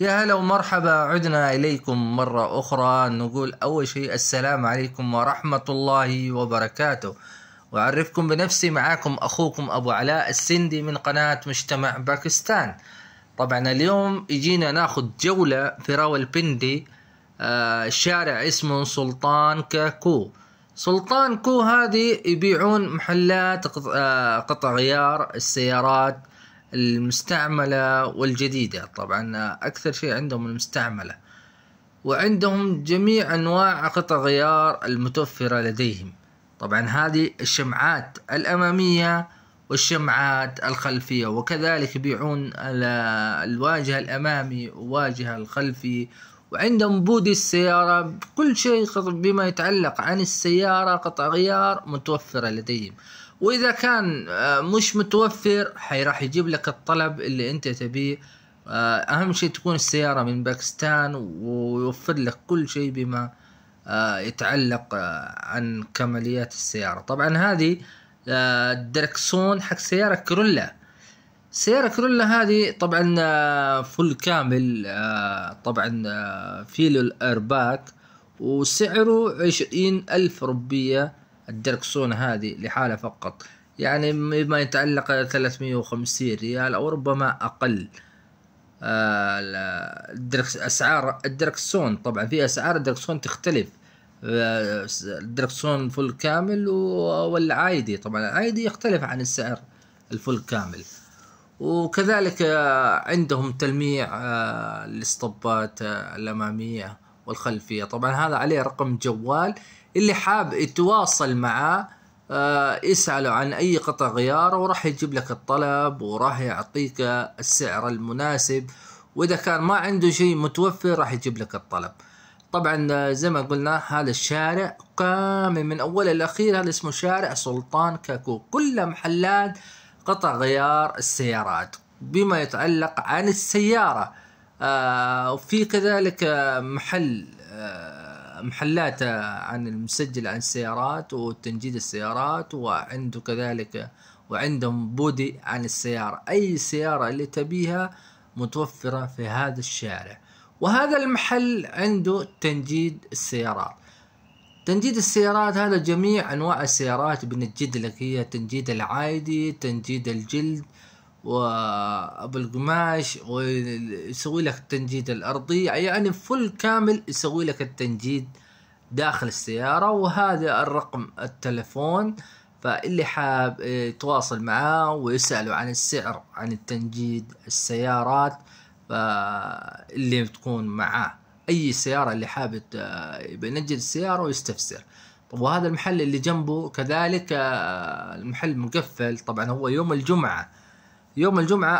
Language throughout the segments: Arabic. يا هلا ومرحبا، عدنا إليكم مرة أخرى. نقول أول شيء السلام عليكم ورحمة الله وبركاته، وأعرفكم بنفسي، معاكم أخوكم أبو علاء السندي من قناة مجتمع باكستان. طبعا اليوم يجينا ناخد جولة في راولبندي، شارع اسمه سلطان كا خو. سلطان كو هذه يبيعون محلات قطع غيار السيارات المستعملة والجديدة. طبعا أكثر شيء عندهم المستعملة، وعندهم جميع أنواع قطع غيار المتوفرة لديهم. طبعا هذه الشمعات الأمامية والشمعات الخلفية، وكذلك يبيعون الواجهة الأمامي والواجهة الخلفي، وعندهم بودي السيارة. بكل شيء بما يتعلق عن السيارة قطع غيار متوفرة لديهم، وإذا كان مش متوفر راح يجيب لك الطلب اللي أنت تبيه. أهم شيء تكون السيارة من باكستان، ويوفر لك كل شيء بما يتعلق عن كماليات السيارة. طبعا هذه دريكسون حق سيارة كرولا. سيارة كرولا هذه طبعا فل كامل، طبعا في له الأرباك، وسعره 20,000 روبية. الدركسون هذه لحالة فقط، يعني بما يتعلق 350 ريال أو ربما أقل. أسعار الدركسون، طبعا في أسعار الدركسون تختلف، الدركسون فل كامل والعادي. طبعا العادي يختلف عن السعر الفل كامل. وكذلك عندهم تلميع الاسطبات الأمامية والخلفية. طبعا هذا عليه رقم جوال، اللي حاب يتواصل معاه يسأله عن أي قطع غيار، وراح يجيب لك الطلب وراح يعطيك السعر المناسب، وإذا كان ما عنده شيء متوفر راح يجيب لك الطلب. طبعا زي ما قلنا هذا الشارع كامل من أول إلى الأخير، هذا اسمه شارع سلطان كا خو، كل محلات قطع غيار السيارات بما يتعلق عن السيارة. وفي كذلك محلات عن المسجل عن السيارات وتنجيد السيارات، وعنده كذلك وعندهم بودي عن السيارة. أي سيارة اللي تبيها متوفرة في هذا الشارع. وهذا المحل عنده تنجيد السيارات. تنجيد السيارات هذا جميع أنواع السيارات بنجد لك، هي تنجيد العادي، تنجيد الجلد وابو القماش، ويسوي لك التنجيد الارضي، يعني فل كامل يسوي لك التنجيد داخل السيارة. وهذا الرقم التلفون، فاللي حاب يتواصل معاه ويسأله عن السعر عن التنجيد السيارات اللي بتكون معاه، اي سيارة اللي حاب ينجد السيارة ويستفسر. طب وهذا المحل اللي جنبه كذلك المحل مقفل. طبعا هو يوم الجمعة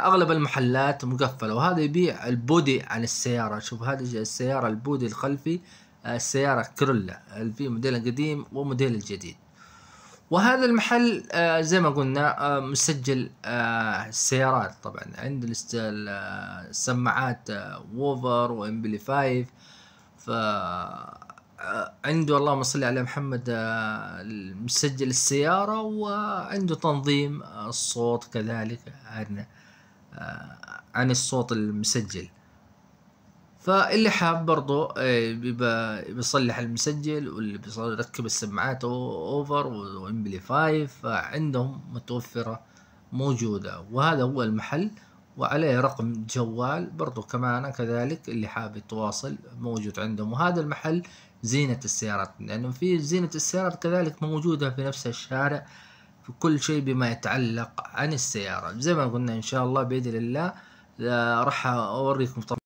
أغلب المحلات مقفلة. وهذا يبيع البودي عن السيارة. شوف هذه السيارة البودي الخلفي، السيارة كرولا، في موديل قديم وموديل الجديد. وهذا المحل زي ما قلنا مسجل السيارات. طبعا عند السماعات ووفر وإمبلي 5، فعنده اللهم صل على محمد مسجل السيارة، وعنده تنظيم الصوت كذلك عن الصوت المسجل. فاللي حاب برضو بيصلح المسجل، واللي بيركب السماعات اوفر وامبلي 5، فعندهم متوفرة موجودة. وهذا هو المحل، وعليه رقم جوال برضو كمان كذلك، اللي حاب يتواصل موجود عندهم. وهذا المحل زينة السيارات، لأنه يعني في زينة السيارات كذلك موجودة في نفس الشارع، في كل شيء بما يتعلق عن السيارة. زي ما قلنا إن شاء الله بإذن الله راح أوريكم.